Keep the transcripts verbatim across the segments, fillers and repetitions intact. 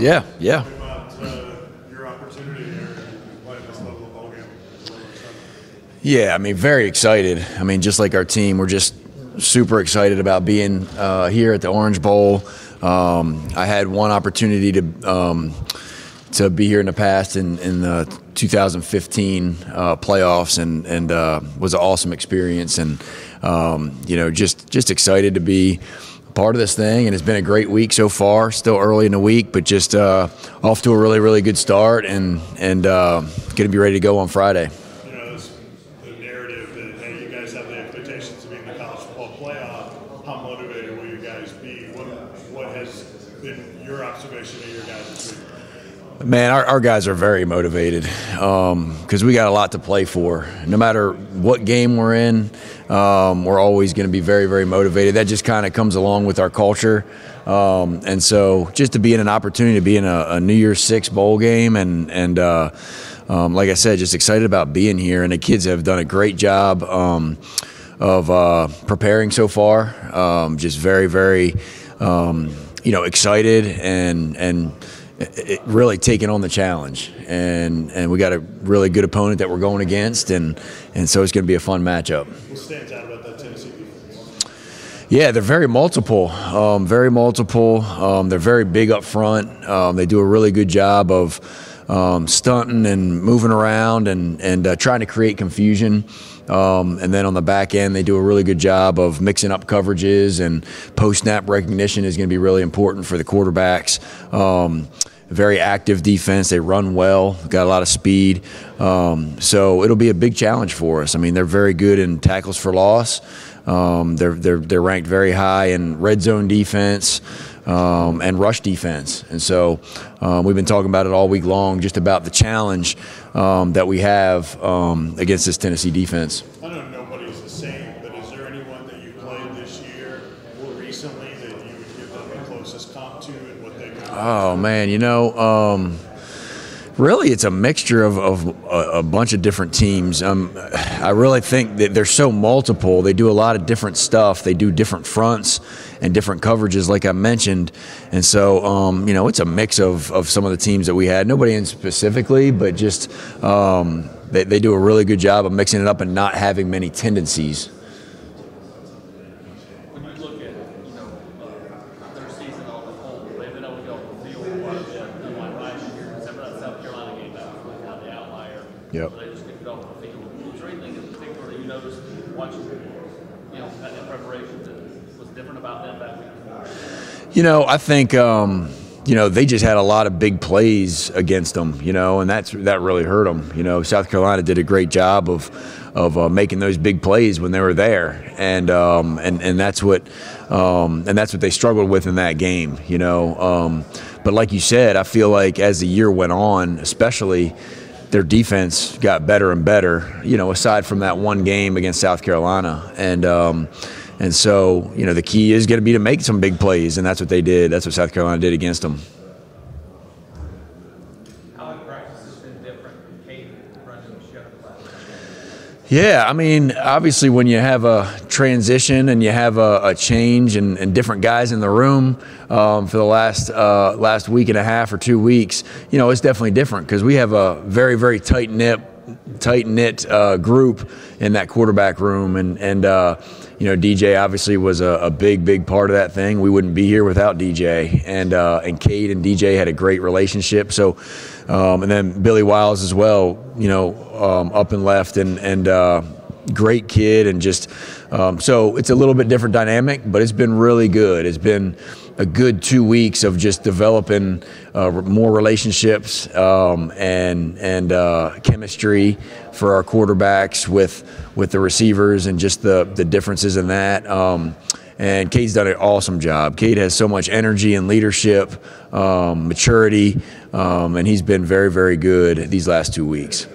Yeah, yeah. About uh, your opportunity here to play this level of ball game. Yeah, I mean, very excited. I mean, just like our team, we're just super excited about being uh, here at the Orange Bowl. Um, I had one opportunity to um, to be here in the past in, in the two thousand fifteen uh, playoffs, and and uh, was an awesome experience. And um, you know, just just excited to be part of this thing, and it's been a great week so far. Still early in the week, but just uh, off to a really, really good start, and and uh, gonna be ready to go on Friday. You know, this, the narrative that hey, you guys have the expectations of being the college football playoff. How motivated will you guys be? What what has been your observation of your guys' week? Man, our, our guys are very motivated because um, we got a lot to play for. No matter what game we're in, um, we're always going to be very, very motivated. That just kind of comes along with our culture. Um, and so just to be in an opportunity to be in a, a New Year's Six bowl game, and, and uh, um, like I said, just excited about being here. And the kids have done a great job um, of uh, preparing so far. Um, just very, very, um, you know, excited and and – It really taking on the challenge, and and we got a really good opponent that we're going against, and and so it's going to be a fun matchup. What stands out about that Tennessee defense? Yeah, they're very multiple, um, very multiple. Um, they're very big up front. Um, they do a really good job of um, stunting and moving around, and and uh, trying to create confusion. Um, and then on the back end, they do a really good job of mixing up coverages, and post-snap recognition is going to be really important for the quarterbacks. Um, very active defense. They run well, got a lot of speed. Um, so it'll be a big challenge for us. I mean, they're very good in tackles for loss. Um, they're, they're, they're ranked very high in red zone defense. Um, and rush defense. And so um, we've been talking about it all week long, just about the challenge um, that we have um, against this Tennessee defense. I know nobody's the same, but is there anyone that you played this year or recently that you would give them the closest comp to and what they got? Oh, man, you know, um, really it's a mixture of, of a, a bunch of different teams. Um, I really think that they're so multiple. They do a lot of different stuff. They do different fronts and different coverages, like I mentioned. And so, um, you know, it's a mix of, of some of the teams that we had. Nobody in specifically, but just um, they, they do a really good job of mixing it up and not having many tendencies. When you look at, you know, uh, their season on the whole, they've been able to go on the field quite a bit. They won last year, except for that South Carolina game, that was really kind of the outlier. Yep. So they just get off the field. Was there anything in particular that you noticed watching, you know, in preparation that was different about them that week? You know, I think, um, you know, they just had a lot of big plays against them, you know, and that's that really hurt them. You know, South Carolina did a great job of of uh, making those big plays when they were there, and um, and and that's what um, and that's what they struggled with in that game, you know. Um, but like you said, I feel like as the year went on, especially, their defense got better and better, you know, aside from that one game against South Carolina. And um, and so, you know, the key is going to be to make some big plays, and that's what they did. That's what South Carolina did against them. How in practice has been different from Cade running the show? Yeah, I mean, obviously when you have a transition and you have a, a change and, and different guys in the room um, for the last uh, last week and a half or two weeks, you know, it's definitely different because we have a very, very tight-knit tight-knit uh, group in that quarterback room. And, and uh, you know, D J obviously was a, a big, big part of that thing. We wouldn't be here without D J. And, uh, and Cade and D J had a great relationship. So, um, and then Billy Wiles as well, you know, Um, up and left, and and uh, great kid, and just um, so it's a little bit different dynamic, but it's been really good. It's been a good two weeks of just developing uh, more relationships um, and and uh, chemistry for our quarterbacks with with the receivers, and just the the differences in that. Um, And Cade's done an awesome job. Cade has so much energy and leadership, um, maturity, um, and he's been very, very good these last two weeks.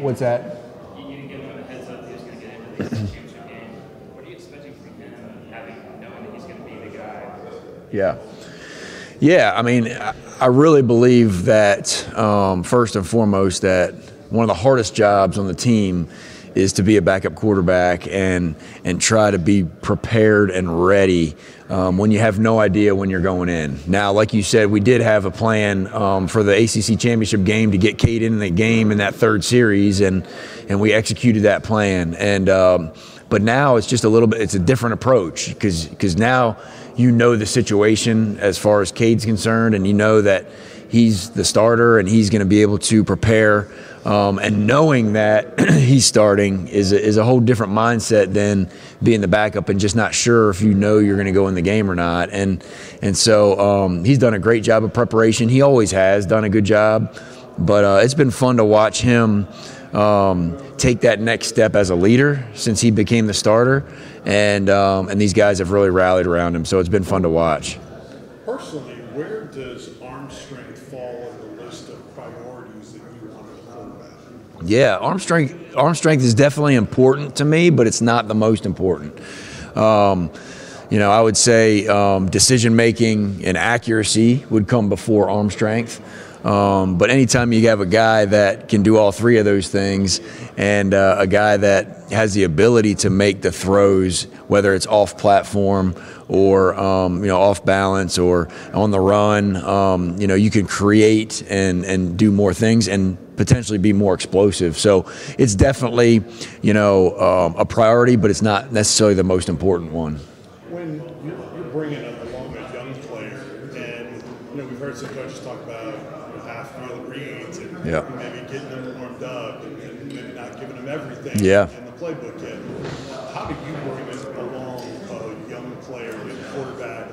What's that? You didn't give him a heads up that he was going to get into the championship game. What are you expecting from him, having knowing that he's going to be the guy? Yeah, yeah. I mean, I, I really believe that um, first and foremost that one of the hardest jobs on the team is to be a backup quarterback and and try to be prepared and ready um, when you have no idea when you're going in. Now, like you said, we did have a plan um, for the A C C championship game to get Cade in the game in that third series, and and we executed that plan. And um, but now it's just a little bit, it's a different approach because because now you know the situation as far as Cade's concerned, and you know that he's the starter and he's going to be able to prepare. Um, and knowing that he's starting is a, is a whole different mindset than being the backup and just not sure if you know you're going to go in the game or not. And and so um, he's done a great job of preparation. He always has done a good job. But uh, it's been fun to watch him um, take that next step as a leader since he became the starter. And, um, and these guys have really rallied around him. So it's been fun to watch. Personally, where does arm strength fall in the list of priorities that you want to hold back? Yeah, arm strength, arm strength is definitely important to me, but it's not the most important. Um, you know, I would say um, decision-making and accuracy would come before arm strength. Um, but anytime you have a guy that can do all three of those things and uh, a guy that has the ability to make the throws, whether it's off platform or, um, you know, off balance or on the run, um, you know, you can create and, and do more things and potentially be more explosive. So it's definitely, you know, um, a priority, but it's not necessarily the most important one. When you're bringing up along a young player and, you know, we've heard some coaches talk about after the reads and yeah. maybe getting them warmed up and, and maybe not giving them everything yeah. in the playbook yet. How do you bring it along a young player, a quarterback,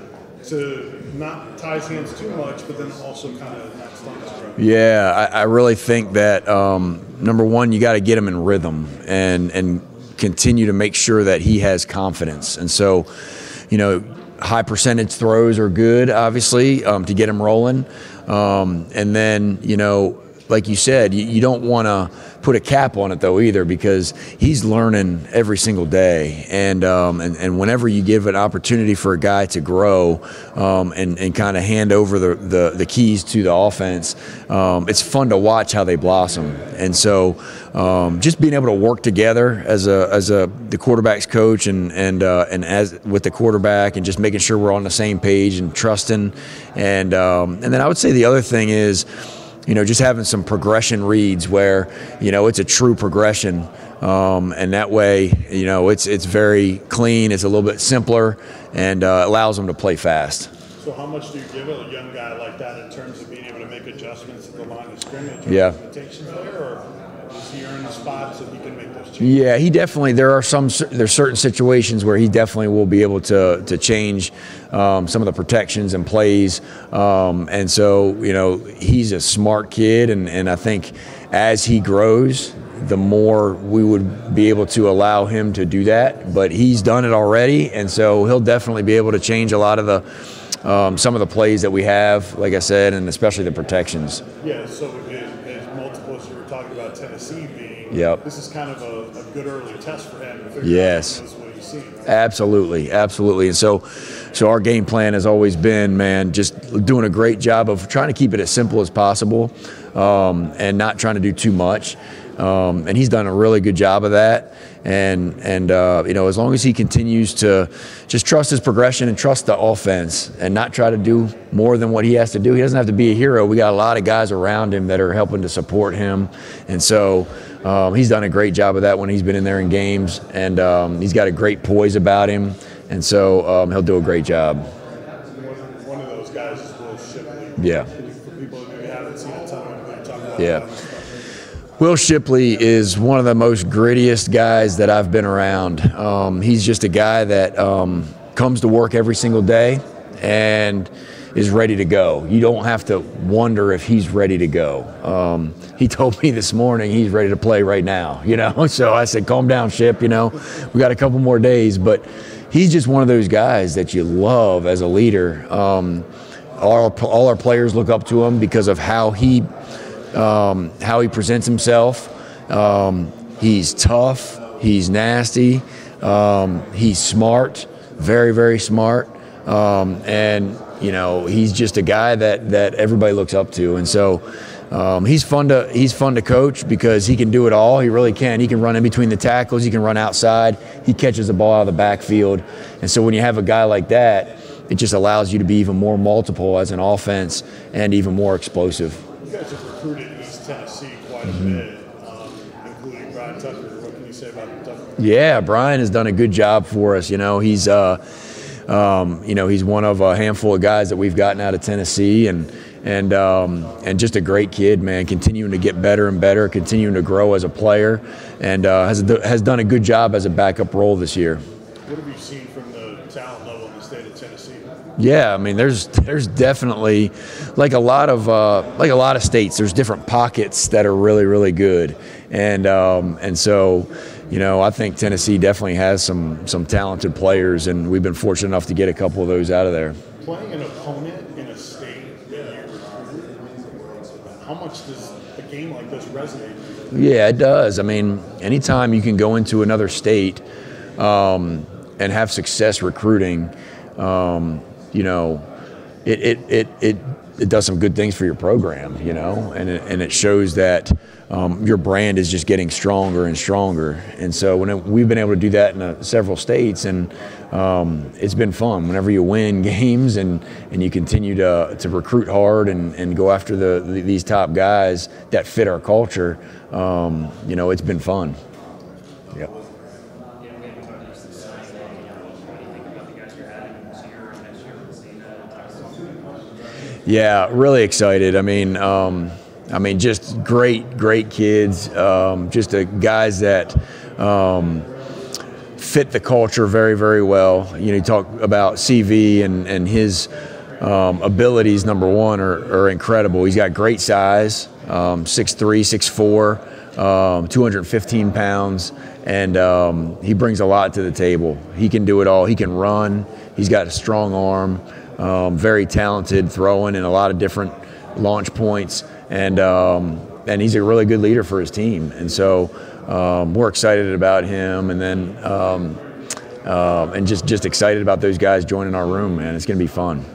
to not tie his hands too much, but then also kind of not stop his breath? Yeah, I, I really think that, um, number one, you got to get him in rhythm and, and continue to make sure that he has confidence. And so, you know, high percentage throws are good, obviously, um, to get him rolling. Um, and then, you know, like you said, you, you don't want to put a cap on it, though, either, because he's learning every single day. And um, and, and whenever you give an opportunity for a guy to grow um, and, and kind of hand over the, the, the keys to the offense, um, it's fun to watch how they blossom. And so um, just being able to work together as a as a the quarterback's coach and and uh, and as with the quarterback and just making sure we're on the same page and trusting. And um, and then I would say the other thing is, you know, just having some progression reads where, you know, it's a true progression. Um, and that way, you know, it's it's very clean. It's a little bit simpler and uh, allows them to play fast. So how much do you give a young guy like that in terms of being able to make adjustments at the line of scrimmage? Or yeah. Does he earn the spot so he can make those changes? Yeah, he definitely. There are some. There's certain situations where he definitely will be able to to change um, some of the protections and plays. Um, and so, you know, he's a smart kid, and and I think as he grows, the more we would be able to allow him to do that. But he's done it already, and so he'll definitely be able to change a lot of the um, some of the plays that we have, like I said, and especially the protections. Yeah. So talking about Tennessee being, yep. this is kind of a, a good early test for him. Yes, what he's seen. absolutely, absolutely. And so, so our game plan has always been, man, just doing a great job of trying to keep it as simple as possible, um, and not trying to do too much. Um, and he's done a really good job of that. And and uh, you know, as long as he continues to just trust his progression and trust the offense and not try to do more than what he has to do, he doesn't have to be a hero. We got a lot of guys around him that are helping to support him, and so um, he's done a great job of that when he's been in there in games, and um, he's got a great poise about him, and so um, he'll do a great job. One, one of those guys is Will Shipley. Yeah. For people who haven't seen a ton of him, talking about yeah. Will Shipley is one of the most grittiest guys that I've been around. Um, he's just a guy that um, comes to work every single day and is ready to go. You don't have to wonder if he's ready to go. Um, he told me this morning he's ready to play right now, you know. So I said, calm down, Ship, you know. We got a couple more days. But he's just one of those guys that you love as a leader. Um, all, all our players look up to him because of how he – Um, how he presents himself. Um, he's tough, he's nasty, um, he's smart, very, very smart. Um, and, you know, he's just a guy that, that everybody looks up to. And so Um, he's fun to he's fun to coach because he can do it all. He really can. He can run in between the tackles. He can run outside. He catches the ball out of the backfield. And so when you have a guy like that, it just allows you to be even more multiple as an offense and even more explosive. You guys have recruited East Tennessee quite mm-hmm. a bit, um, including Brian Tucker. What can you say about Tucker? Yeah, Brian has done a good job for us. You know, he's uh, um, you know he's one of a handful of guys that we've gotten out of Tennessee, and. And um, and just a great kid, man. Continuing to get better and better, continuing to grow as a player, and uh, has has done a good job as a backup role this year. What have you seen from the talent level in the state of Tennessee? Yeah, I mean, there's there's definitely like a lot of uh, like a lot of states. There's different pockets that are really really good, and um, and so. You know, I think Tennessee definitely has some some talented players, and we've been fortunate enough to get a couple of those out of there. Playing an opponent in a state that you recruited, how much does a game like this resonate? Yeah, it does. I mean, anytime you can go into another state um, and have success recruiting, um, you know, it it it it. it does some good things for your program, you know, and it, and it shows that um, your brand is just getting stronger and stronger. And so when it, we've been able to do that in uh, several states, and um, it's been fun. Whenever you win games and, and you continue to, to recruit hard and, and go after the, the these top guys that fit our culture, um, you know, it's been fun. Yep. Yeah, really excited. I mean, um, I mean, just great, great kids. Um, just uh, guys that um, fit the culture very, very well. You know, you talk about C V and and his um, abilities. Number one, are, are incredible. He's got great size, um, six three, six four, um, two hundred fifteen pounds, and um, he brings a lot to the table. He can do it all. He can run. He's got a strong arm. Um, very talented, throwing in a lot of different launch points, and um, and he's a really good leader for his team. And so um, we're excited about him, and then um, uh, and just just excited about those guys joining our room, man. It's going to be fun.